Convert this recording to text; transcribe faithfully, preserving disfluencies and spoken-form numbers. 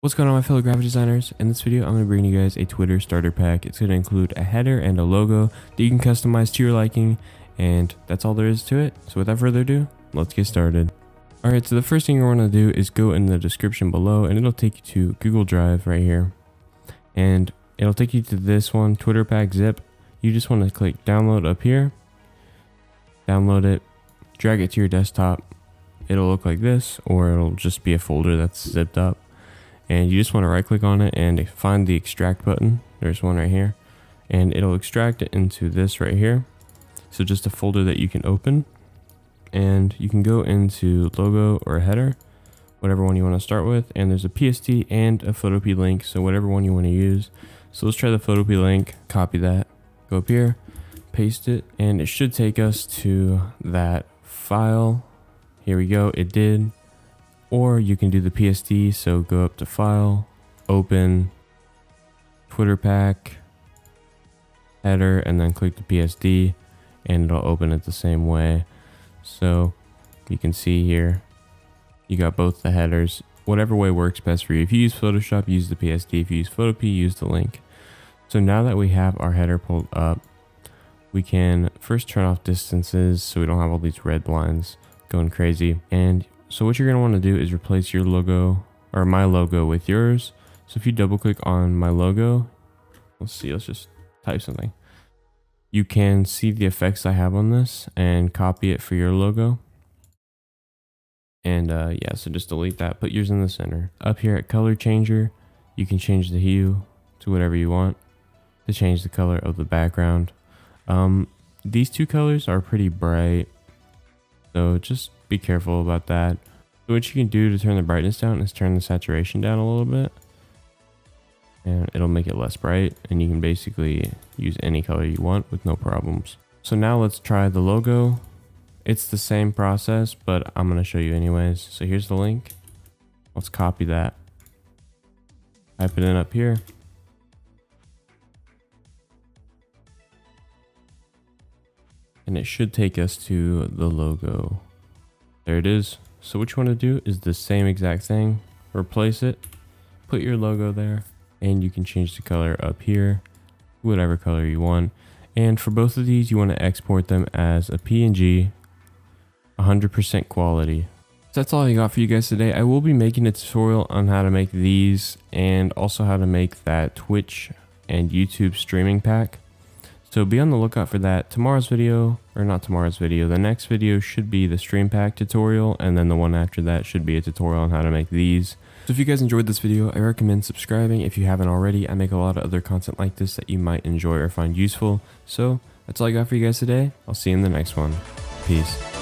What's going on, my fellow graphic designers? In this video, I'm going to bring you guys a Twitter starter pack. It's going to include a header and a logo that you can customize to your liking, and that's all there is to it. So without further ado, let's get started. All right, so the first thing you want to do is go in the description below, and it'll take you to Google Drive right here, and it'll take you to this one, Twitter pack zip. You just want to click download up here, download it, drag it to your desktop. It'll look like this, or it'll just be a folder that's zipped up. And you just want to right click on it and find the extract button. There's one right here, and it'll extract it into this right here. So just a folder that you can open, and you can go into logo or header, whatever one you want to start with. And there's a P S T and a Photopea link. So whatever one you want to use. So let's try the Photopea link, copy that, go up here, paste it, and it should take us to that file. Here we go. It did. Or you can do the P S T, so go up to file, open, Twitter pack, header, and then click the P S T, and it'll open it the same way. So you can see here, you got both the headers, whatever way works best for you. If you use Photoshop, use the P S T. If you use Photopea, use the link. So now that we have our header pulled up, we can first turn off distances so we don't have all these red lines going crazy. And so what you're going to want to do is replace your logo or my logo with yours. So if you double click on my logo, let's see, let's just type something. You can see the effects I have on this and copy it for your logo. And uh, yeah, so just delete that, put yours in the center. Up here at color changer, you can change the hue to whatever you want to change the color of the background. Um, these two colors are pretty bright, so just be careful about that. So what you can do to turn the brightness down is turn the saturation down a little bit, and it'll make it less bright, and you can basically use any color you want with no problems. So now let's try the logo. It's the same process, but I'm going to show you anyways. So here's the link. Let's copy that. Type it in up here. And it should take us to the logo. There it is. So what you want to do is the same exact thing, replace it, put your logo there, and you can change the color up here, whatever color you want. And for both of these, you want to export them as a P N G, one hundred percent quality. So that's all I got for you guys today. I will be making a tutorial on how to make these and also how to make that Twitch and YouTube streaming pack. So be on the lookout for that. Tomorrow's video, or not tomorrow's video, the next video should be the stream pack tutorial, and then the one after that should be a tutorial on how to make these. So if you guys enjoyed this video, I recommend subscribing if you haven't already. I make a lot of other content like this that you might enjoy or find useful. So that's all I got for you guys today. I'll see you in the next one. Peace.